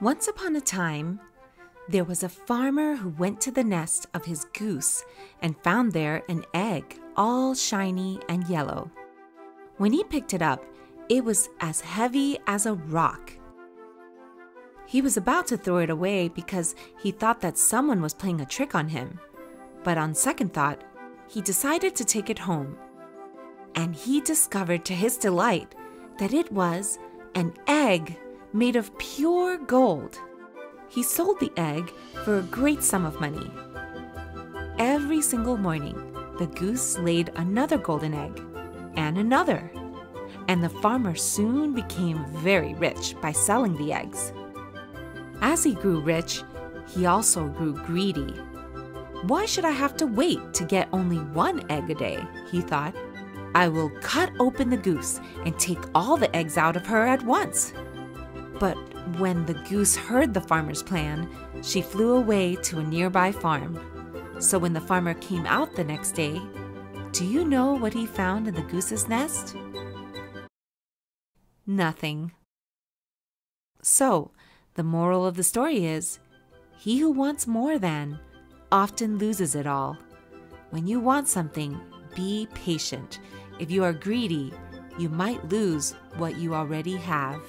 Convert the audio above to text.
Once upon a time, there was a farmer who went to the nest of his goose and found there an egg, all shiny and yellow. When he picked it up, it was as heavy as a rock. He was about to throw it away because he thought that someone was playing a trick on him. But on second thought, he decided to take it home. And he discovered to his delight that it was an egg made of pure gold. He sold the egg for a great sum of money. Every single morning, the goose laid another golden egg, and another. And the farmer soon became very rich by selling the eggs. As he grew rich, he also grew greedy. Why should I have to wait to get only one egg a day? He thought. I will cut open the goose and take all the eggs out of her at once. But when the goose heard the farmer's plan, she flew away to a nearby farm. So when the farmer came out the next day, do you know what he found in the goose's nest? Nothing. So, the moral of the story is, he who wants more than often loses it all. When you want something, be patient. If you are greedy, you might lose what you already have.